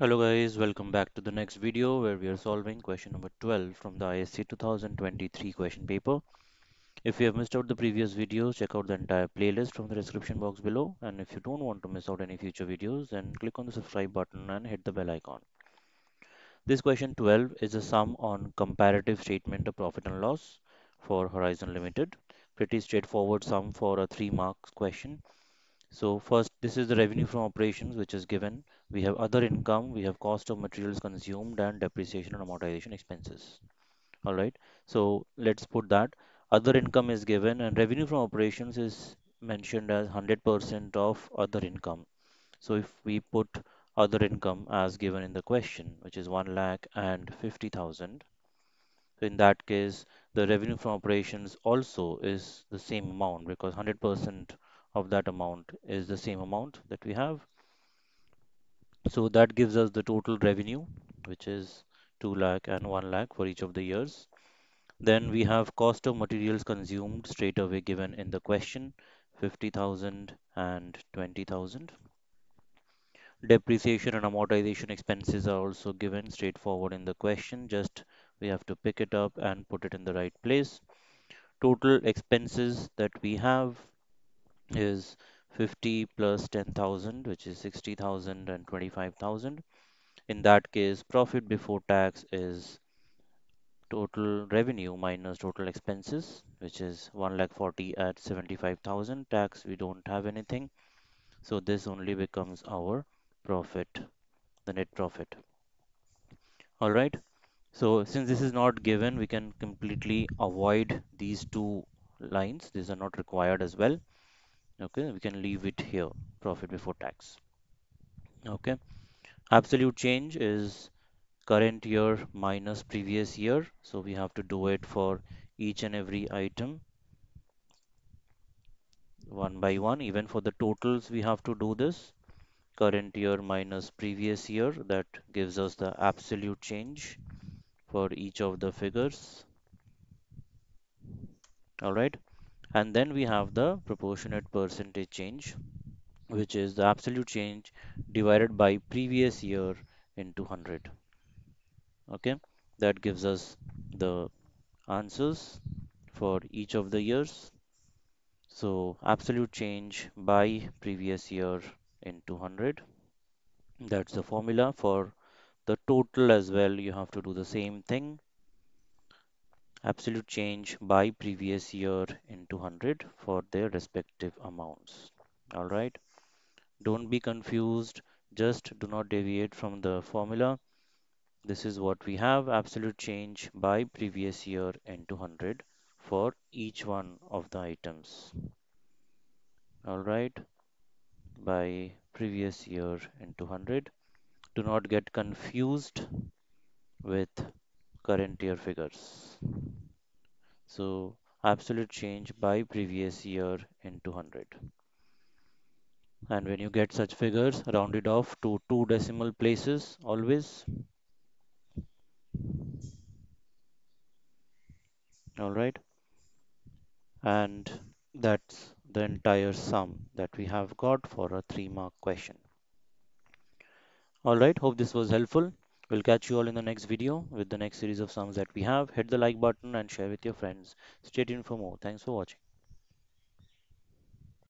Hello guys, welcome back to the next video where we are solving question number 12 from the ISC 2023 question paper. If you have missed out the previous videos, check out the entire playlist from the description box below, and if you don't want to miss out any future videos, then click on the subscribe button and hit the bell icon. This question 12 is a sum on comparative statement of profit and loss for Horizon Limited. Pretty straightforward sum for a 3 marks question. So first, this is the revenue from operations which is given. We have other income, we have cost of materials consumed and depreciation and amortization expenses. All right, so let's put that. Other income is given and revenue from operations is mentioned as 100% of other income. So if we put other income as given in the question, which is 1,50,000, in that case, the revenue from operations also is the same amount because 100% of that amount is the same amount that we have. So that gives us the total revenue, which is 2 lakh and 1 lakh for each of the years. Then we have cost of materials consumed straight away given in the question, 50,000 and 20,000. Depreciation and amortization expenses are also given straightforward in the question. Just we have to pick it up and put it in the right place. Total expenses that we have is 50 plus 10,000, which is 60,000 and 25,000. In that case, profit before tax is total revenue minus total expenses, which is 1,40,000 at 75,000. Tax, we don't have anything. So this only becomes our profit, the net profit. All right. So since this is not given, we can completely avoid these 2 lines. These are not required as well. Okay, we can leave it here, profit before tax. Okay, absolute change is current year minus previous year. So we have to do it for each and every item one by one. Even for the totals, we have to do this. Current year minus previous year, that gives us the absolute change for each of the figures. All right. And then we have the proportionate percentage change, which is the absolute change divided by previous year into 100. Okay, that gives us the answers for each of the years. So absolute change by previous year into 100. That's the formula. For the total as well, you have to do the same thing. Absolute change by previous year into 100 for their respective amounts. All right. Don't be confused. Just do not deviate from the formula. This is what we have. Absolute change by previous year into 100 for each one of the items. All right. By previous year into 100. Do not get confused with current year figures. So absolute change by previous year into 100. And when you get such figures, round it off to 2 decimal places always. All right. And that's the entire sum that we have got for a 3 mark question. All right. Hope this was helpful. We'll catch you all in the next video with the next series of sums that we have. Hit the like button and share with your friends. Stay tuned for more. Thanks for watching.